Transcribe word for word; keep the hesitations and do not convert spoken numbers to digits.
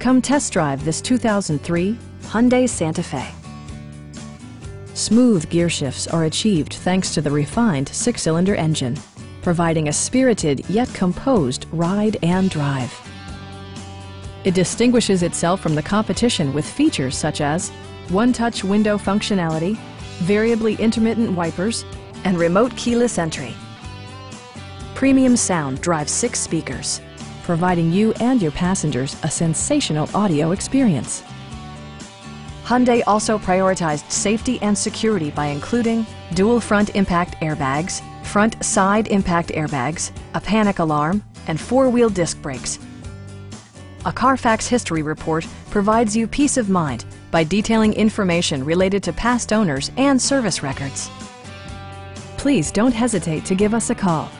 Come test drive this two thousand three Hyundai Santa Fe. Smooth gear shifts are achieved thanks to the refined six-cylinder engine, providing a spirited yet composed ride and drive. It distinguishes itself from the competition with features such as one-touch window functionality, variably intermittent wipers, and remote keyless entry. Premium sound drives six speakers, providing you and your passengers a sensational audio experience. Hyundai also prioritized safety and security by including dual front impact airbags, front side impact airbags, a panic alarm, and four-wheel disc brakes. A Carfax history report provides you peace of mind by detailing information related to past owners and service records. Please don't hesitate to give us a call.